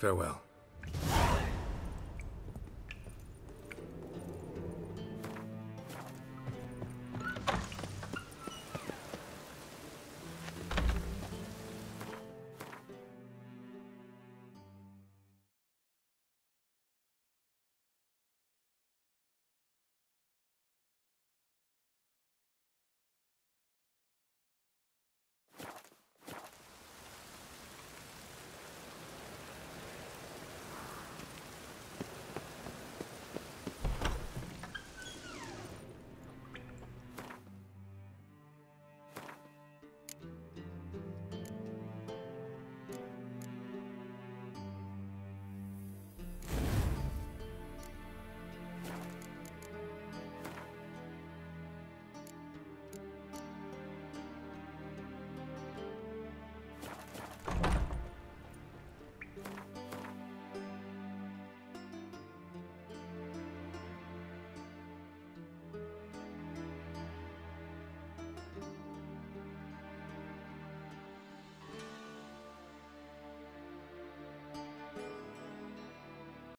Farewell.